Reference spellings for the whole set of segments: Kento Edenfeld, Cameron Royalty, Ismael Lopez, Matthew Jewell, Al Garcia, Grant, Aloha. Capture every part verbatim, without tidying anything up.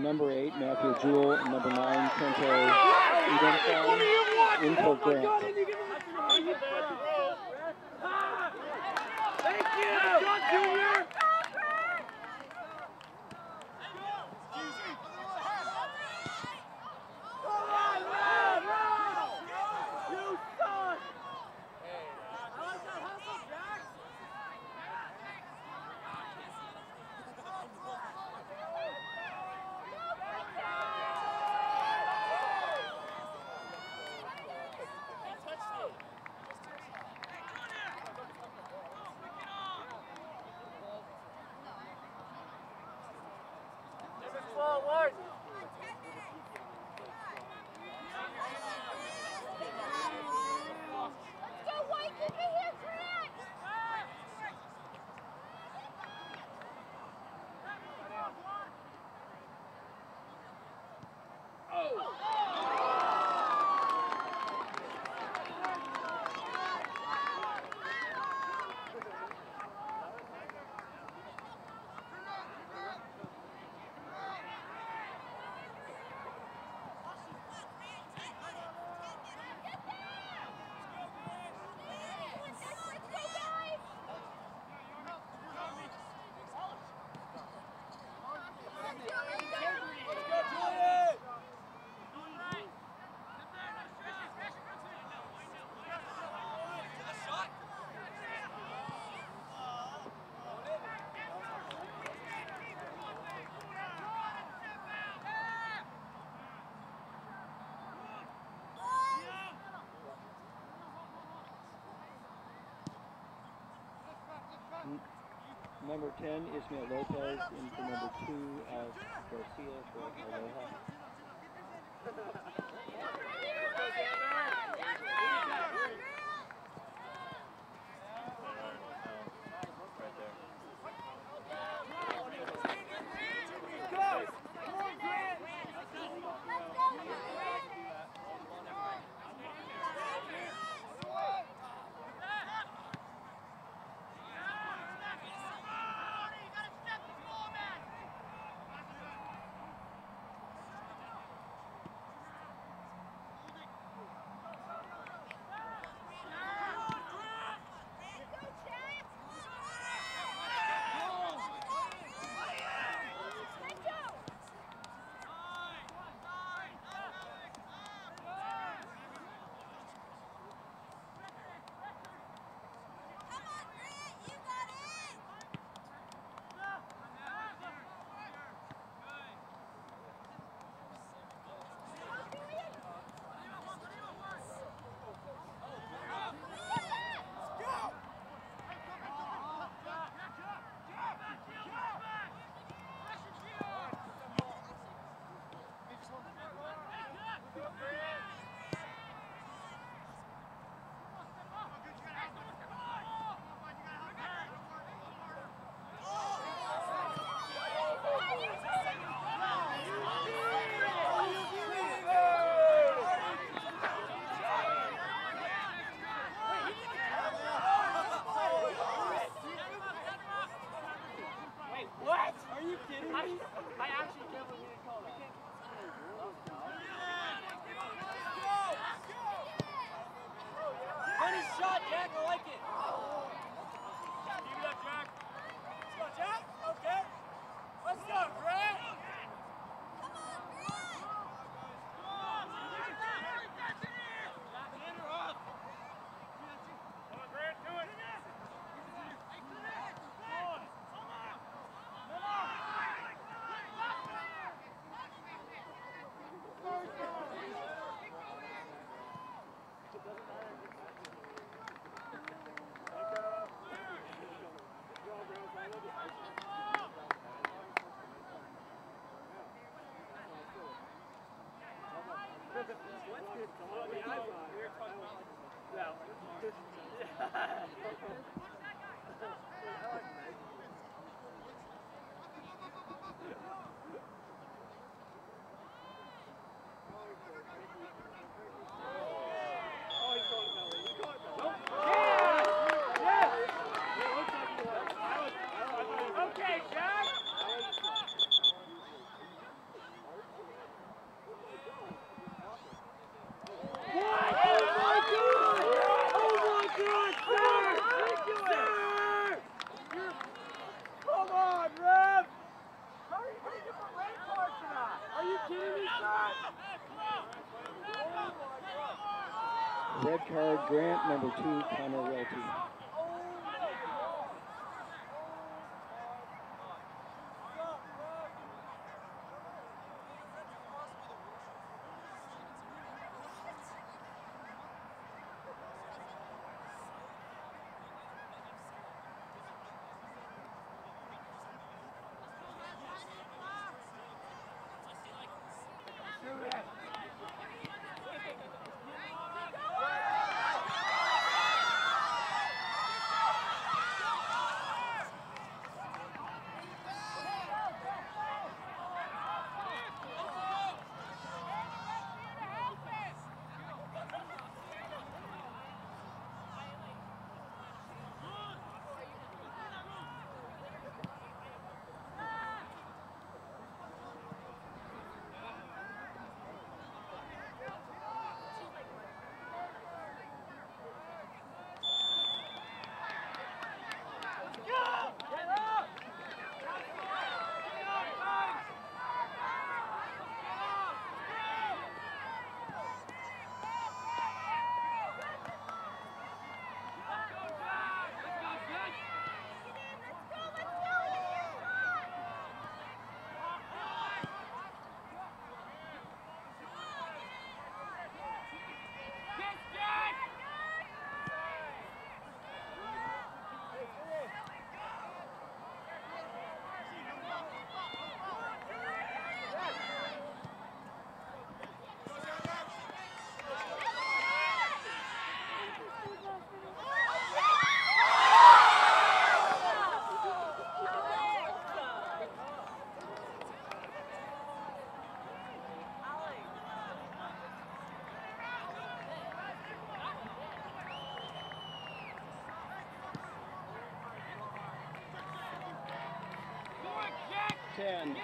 number eight, Matthew Jewell, and number nine, Kento Edenfeld, in for Grant. Thank you! Number ten, Ismael Lopez, and for number two, Al Garcia for Red card Grant, number two, Cameron Royalty. ten,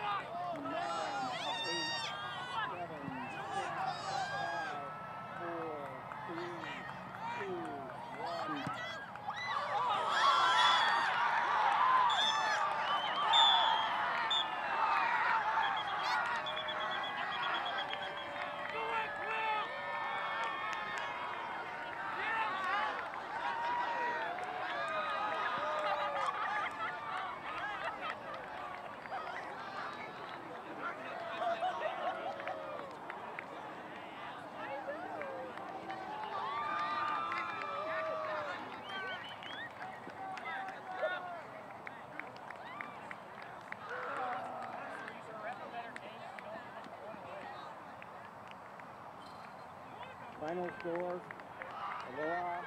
final score, Aloha